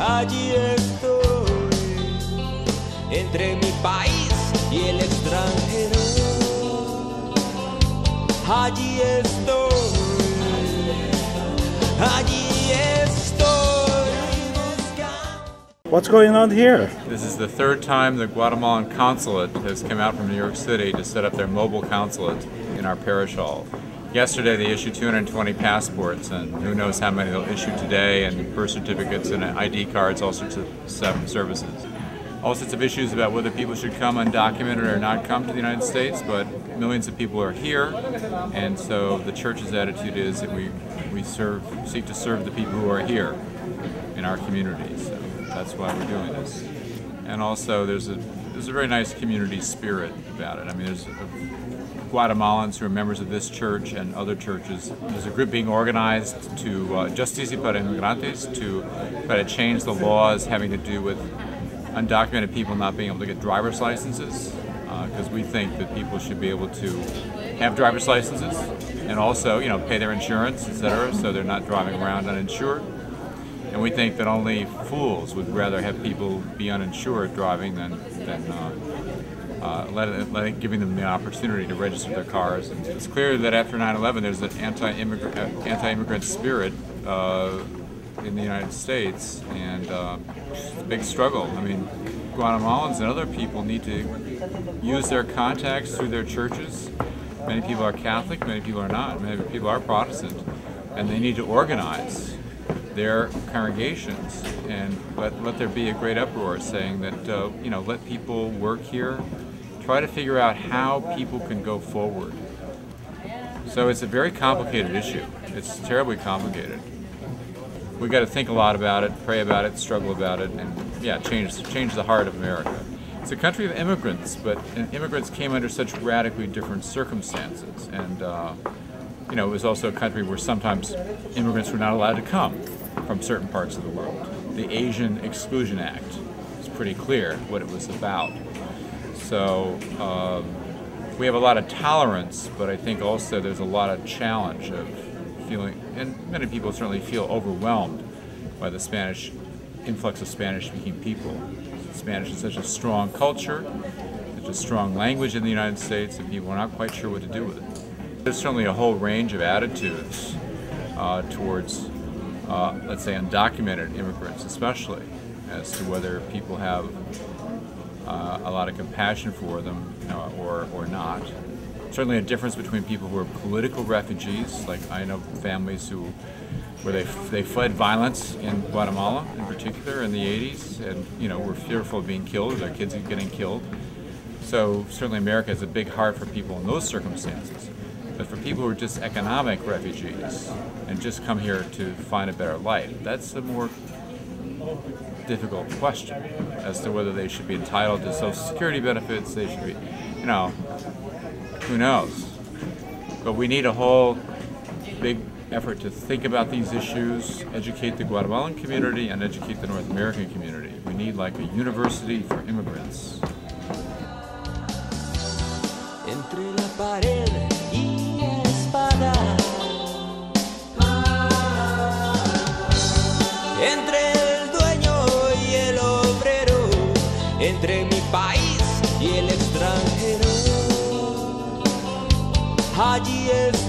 allí estoy, entre mi país y el extranjero. Allí estoy, allí estoy buscando. What's going on here? This is the third time the Guatemalan consulate has come out from New York City to set up their mobile consulate in our parish hall. Yesterday they issued 220 passports, and who knows how many they'll issue today, and birth certificates and ID cards, all sorts of services. All sorts of issues about whether people should come undocumented or not come to the United States, but millions of people are here, and so the church's attitude is that we seek to serve the people who are here in our community. So that's why we're doing this. And also there's a very nice community spirit about it. I mean, there's Guatemalans who are members of this church and other churches. There's a group being organized to Justicia para inmigrantes, to try to change the laws having to do with undocumented people not being able to get driver's licenses, because we think that people should be able to have driver's licenses and also, you know, pay their insurance, etc., so they're not driving around uninsured. And we think that only fools would rather have people be uninsured driving than giving them the opportunity to register their cars. And it's clear that after 9/11 there's an anti-immigrant spirit in the United States, and it's a big struggle. I mean, Guatemalans and other people need to use their contacts through their churches. Many people are Catholic, many people are not, many people are Protestant, and they need to organize their congregations and let there be a great uproar saying that, you know, let people work here, try to figure out how people can go forward. So it's a very complicated issue. It's terribly complicated. We've got to think a lot about it, pray about it, struggle about it, and yeah, change the heart of America. It's a country of immigrants, but immigrants came under such radically different circumstances, and you know, it was also a country where sometimes immigrants were not allowed to come from certain parts of the world. The Asian Exclusion Act was pretty clear what it was about. So we have a lot of tolerance, but I think also there's a lot of challenge of feeling, and many people certainly feel overwhelmed by the Spanish influx of Spanish-speaking people. Spanish is such a strong culture, such a strong language in the United States, and people are not quite sure what to do with it. There's certainly a whole range of attitudes towards, let's say, undocumented immigrants especially, as to whether people have a lot of compassion for them or not. Certainly a difference between people who are political refugees, like I know families where they fled violence in Guatemala in particular in the 80s, and you know, were fearful of being killed, or their kids getting killed. So certainly America has a big heart for people in those circumstances. But for people who are just economic refugees and just come here to find a better life, that's a more difficult question as to whether they should be entitled to Social Security benefits, they should be, you know, who knows. But we need a whole big effort to think about these issues, educate the Guatemalan community and educate the North American community. We need like a university for immigrants. Entre la pared y espada, entre el dueño y el obrero, entre mi país y el extranjero, allí es